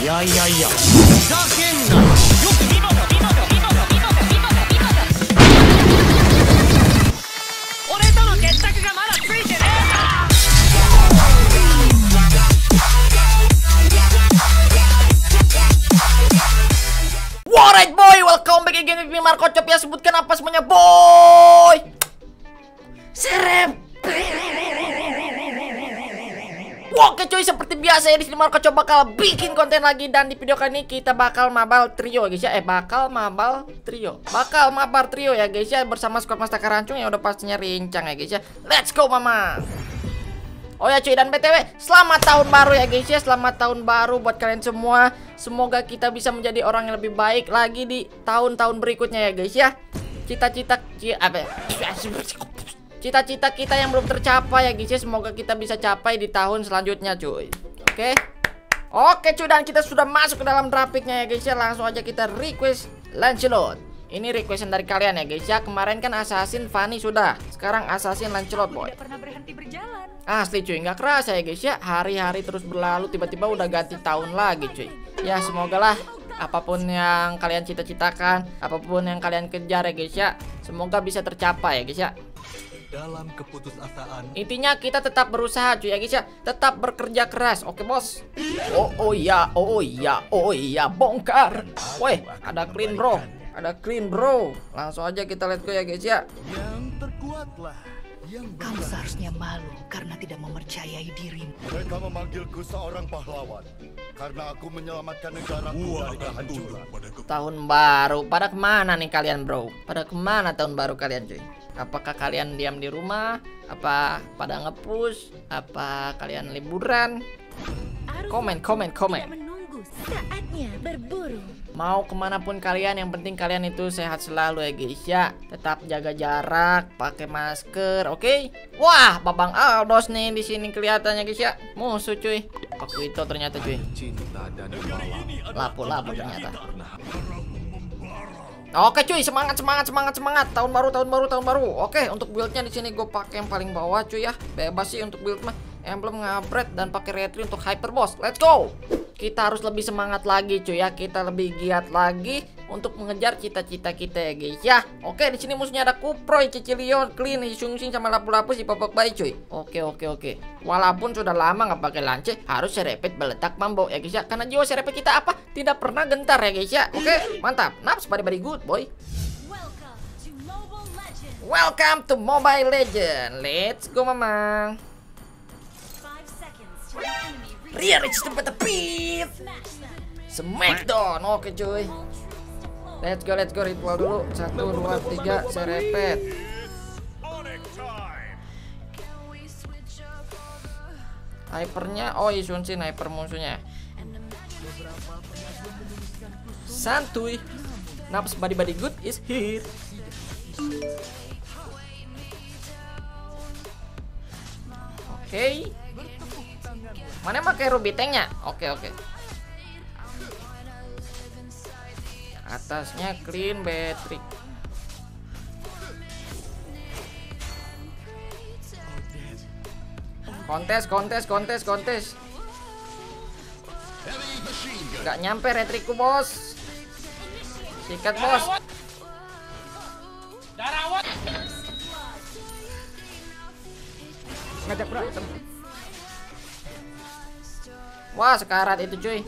Ya ya ya. Alright boy, welcome back again with me Markocop ya, sebutkan apa semuanya boy. Serem. Oke cuy, seperti biasa ya di sini Markocop bakal bikin konten lagi, dan di video kali ini kita bakal mabal trio guys ya. Bakal mabal trio ya guys ya, bersama squad Master Karancung yang udah pastinya rincang ya guys ya. Let's go mama. Oh ya cuy, dan PTW selamat tahun baru ya guys ya. Selamat tahun baru buat kalian semua. Semoga kita bisa menjadi orang yang lebih baik lagi di tahun-tahun berikutnya ya guys ya. Cita-cita kita yang belum tercapai ya guys ya, semoga kita bisa capai di tahun selanjutnya cuy. Oke. Oke cuy, dan kita sudah masuk ke dalam topiknya ya guys ya. Langsung aja kita request Lancelot. Ini requestan dari kalian ya guys ya. Kemarin kan assassin Fanny sudah. Sekarang assassin Lancelot boy. Asli cuy, nggak kerasa ya guys ya, hari-hari terus berlalu, tiba-tiba udah ganti tahun lagi cuy. Ya semoga lah apapun yang kalian cita-citakan, apapun yang kalian kejar ya guys ya, semoga bisa tercapai ya guys ya. Dalam keputusasaan, intinya kita tetap berusaha cuy ya guys ya, tetap bekerja keras. Oke bos. Oh iya, bongkar. Woi, ada Klin bro, Langsung aja kita lihat ya guys ya. Yang terkuatlah. Kamu seharusnya malu karena tidak mempercayai dirimu. Mereka memanggilku seorang pahlawan karena aku menyelamatkan negaraku dari kehancuran. Tahun baru pada kemana nih kalian bro? Pada kemana tahun baru kalian cuy? Apakah kalian diam di rumah? Apa pada ngepush? Apa kalian liburan? Komen. Saatnya berburu. Mau kemanapun kalian, yang penting kalian itu sehat selalu ya guys ya. Tetap jaga jarak, pakai masker, oke? Okay? Wah, Babang Aldos nih di sini kelihatannya guys ya. Musuh cuy. Aku itu ternyata cuy. Lapu-lapu ternyata. Oke cuy, semangat. Tahun baru. Oke, untuk buildnya di sini gue pakai yang paling bawah cuy ya. Bebas sih untuk build mah. Emblem ngabret dan pakai retri untuk hyper boss. Let's go. Kita harus lebih semangat lagi cuy ya. Kita lebih giat lagi untuk mengejar cita-cita kita ya guys ya. Oke, di sini musuhnya ada Kuproy, Cicilion, Klin, Hisung-Sing sama Lapu-lapu si popok bayi cuy. Oke. Walaupun sudah lama nggak pakai lance, harus serepet beletak mambo ya guys ya. Karena jiwa serepet kita apa? Tidak pernah gentar ya guys ya. Oke, mantap. Naps body good boy. Welcome to Mobile Legends. Let's go mamang. Ria reach tempat tepit. Smackdown. Oke cuy, let's go ritual dulu. 1, 2, 3 serepet. Hypernya, oh Isunsin hyper musuhnya. Santuy. Naps body good is here. Oke. Mana pakai ruby tanknya? Oke. Atasnya Clean battery. Kontes. Gak nyampe retriku bos. Sikat bos. Ngajak bro. Wah, sekarat itu cuy.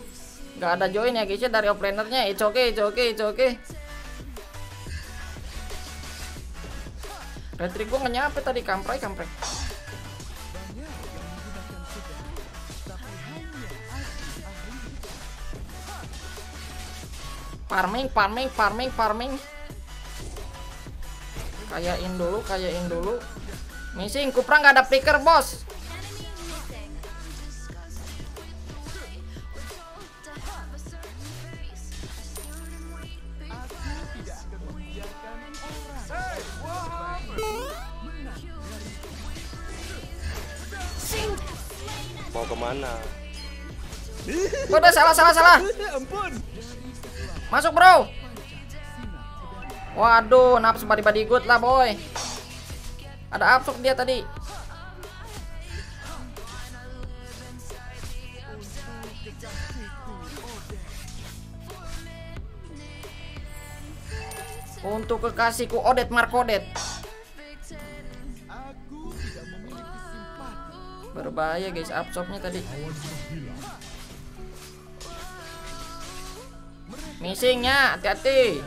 Gak ada join ya guys ya dari offlanernya. It's okay. Retrik gue gak nyampe tadi, kampret. Farming. Kayain dulu. Missing, Kuprang gak ada picker, bos. Mau kemana? Udah salah. Masuk bro. Waduh, naps body good lah boy. Ada absuk dia tadi. Untuk kekasihku Odet Markodet. Berbahaya guys absorb-nya tadi. Missingnya hati-hati.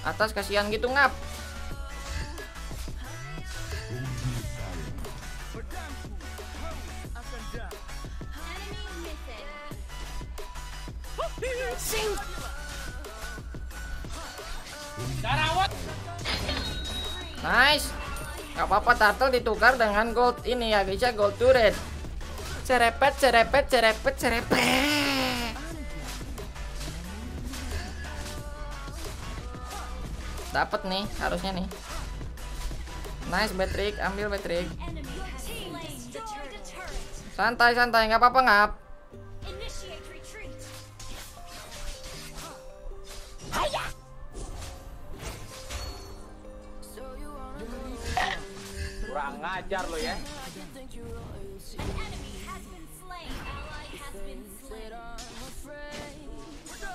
Atas kasihan gitu ngap. Nice. Gak apa-apa, turtle ditukar dengan gold ini ya guys ya, gold turret. Cerepet cerepet cerepet cerepet. Dapat nih harusnya nih. Nice Patrick, ambil Patrick. Santai santai, nggak apa-apa ngap. Kurang ngajar lo ya.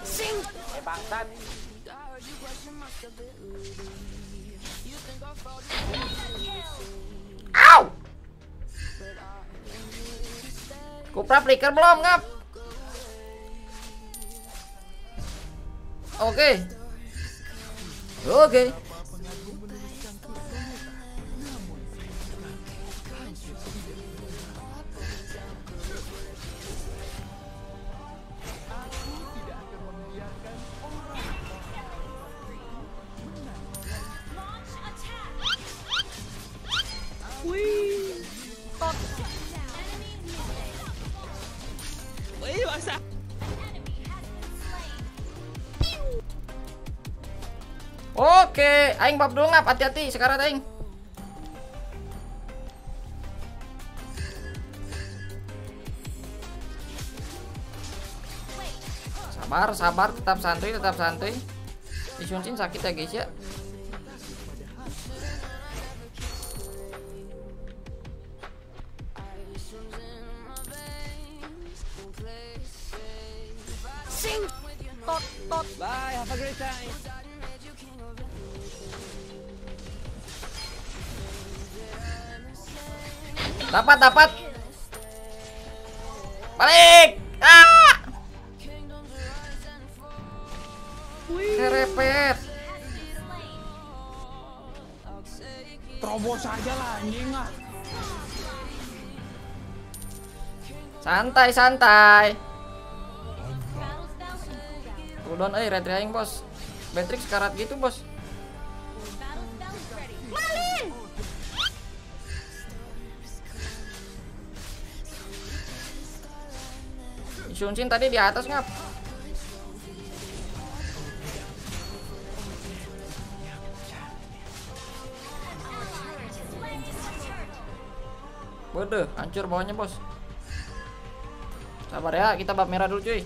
Sing. Bangsan. Au. Kupra flicker belum ngap. Oke. Oke. Oke, aing bab dulu ngap, hati-hati sekarang aing. Sabar, sabar, tetap santuy, tetap santuy. Hisung-Sing sakit ya guys ya. Sing, tot, tot. Bye, have a great time. Dapat, dapat. Balik. Ah! Kerepet. Terobos aja lah anjing lah. Santai, santai. Cooldown euy red ring, bos. Patrick sekarat gitu, bos. Hisung-Sing tadi di atas ngap. Waduh, hancur bawahnya bos. Sabar ya, kita bab merah dulu cuy.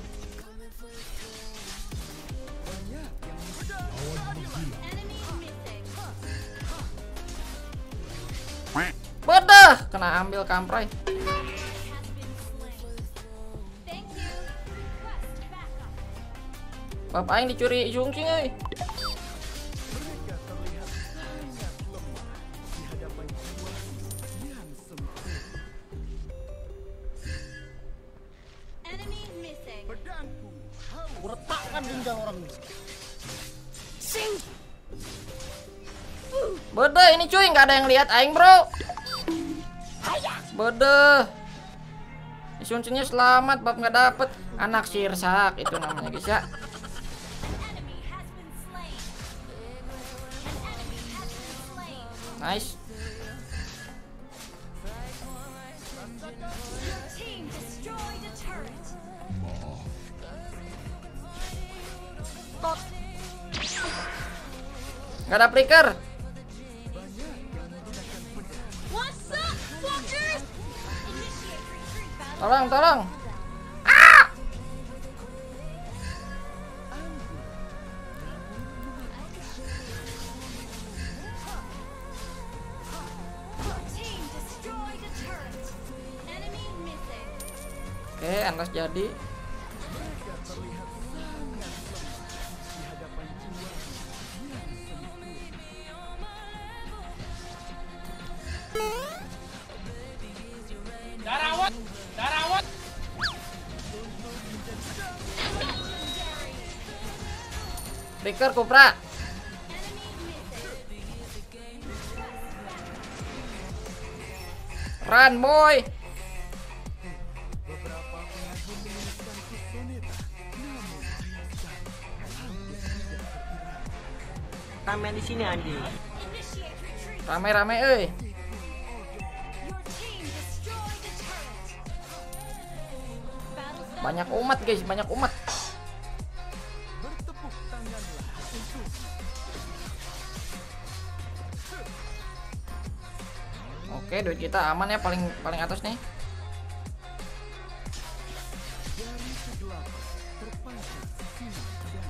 Waduh, kena ambil kampray. Bapak yang dicuri Hisung-Sing euy. Bertakkan tinggal orang ini. Sing. Bede ini cuy, nggak ada yang lihat aing, bro. Bede. Hisung-Singnya selamat bab nggak dapet. Anak sirsak itu namanya guys ya. Nice. Gak ada flicker. Tolong, tolong. Ah! NS jadi. Darawat. Breaker Kupra. Run boy. Rame di sini anjing. Rame-rame euy. Banyak umat guys, banyak umat. Bertepuk tanganlah untuk. Oke, duit kita aman ya, paling atas nih. Dari kegelapan terpancar sinar dan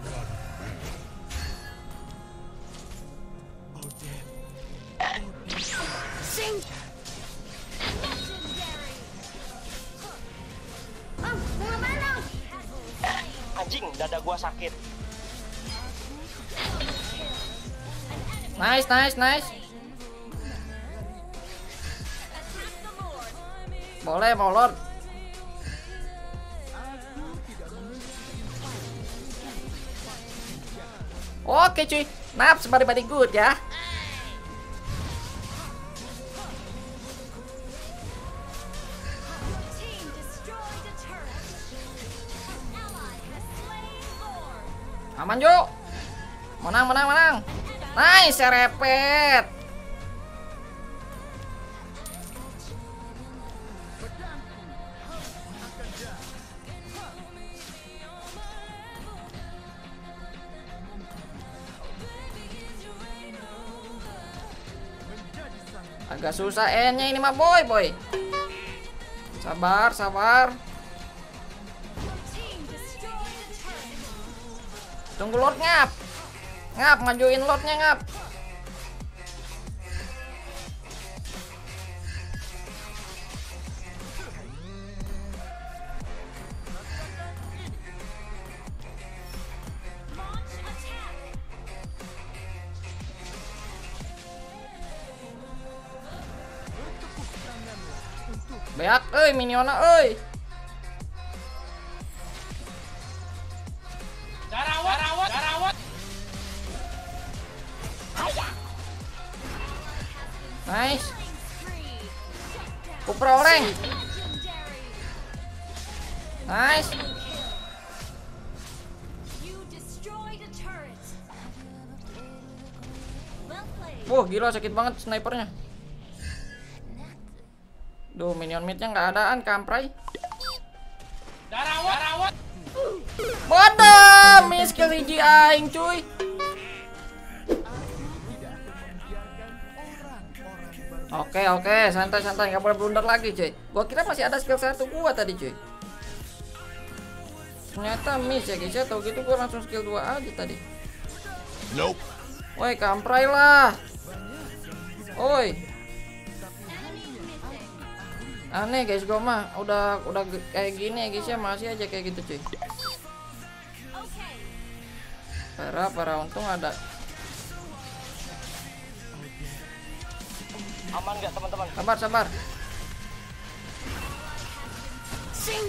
perhatikan. Sing. Dada gua sakit. Nice. Boleh molor. Oke cuy, naps everybody good ya. Aman yuk. Menang. Nice, repet. Agak susah N-nya ini mah, boy. Sabar. Tunggu Lord ngap, majuin Lordnya ngap. Beak, oi miniona, oi. Nice. Kuproy oleng. Nice. Wah, gila sakit banget snipernya. Duh, minion mid-nya nggak adaan, kampray. Darawat. Bodoh, miss kill hiji aing, cuy. Oke, santai, nggak boleh blunder lagi cuy. Gua kira masih ada skill 1 gua tadi cuy. Ternyata miss ya guys ya, tau gitu gua langsung skill 2 aja tadi. Nope. Woi, kampray lah. Woi. Aneh guys, gua mah udah kayak gini ya guys ya, masih aja kayak gitu cuy. Para untung ada. Aman nggak teman-teman? Sabar. Sing.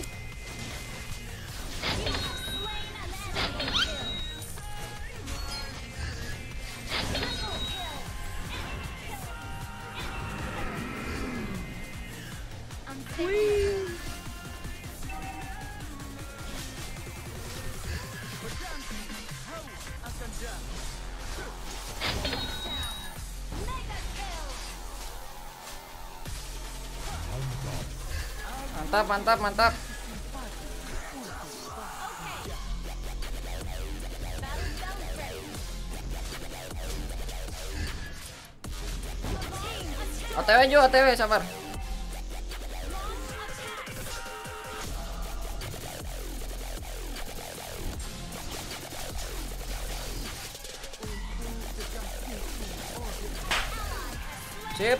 Mantap. OTW, sabar. Sip.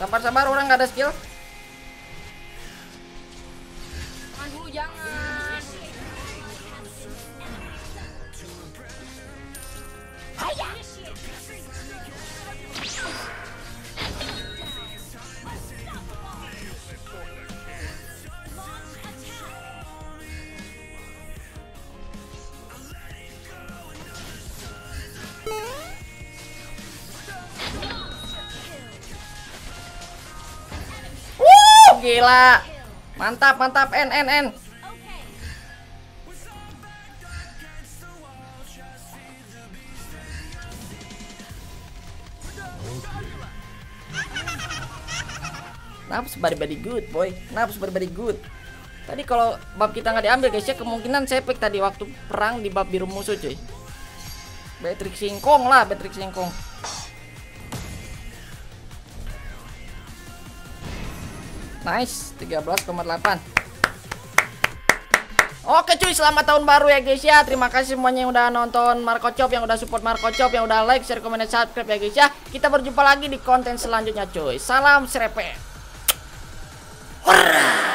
Sabar, orang nggak ada skill. jangan. Ayah. Gila. Mantap, mantap. N. Naps everybody good, boy. Naps everybody good. Tadi kalau bab kita nggak diambil, guys, ya kemungkinan saya pick tadi waktu perang di bab biru musuh, cuy. Betrik singkong. Nice, 13,8. Oke cuy, selamat tahun baru ya guys ya. Terima kasih semuanya yang udah nonton Markocop, yang udah support Markocop, yang udah like, share, komen, dan subscribe ya guys ya. Kita berjumpa lagi di konten selanjutnya cuy. Salam serepet. Hurrah.